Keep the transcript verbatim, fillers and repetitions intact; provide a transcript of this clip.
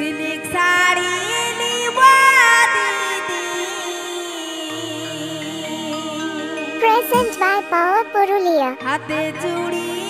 Silik sari liwati. Present by Power Purulia. Hati curi.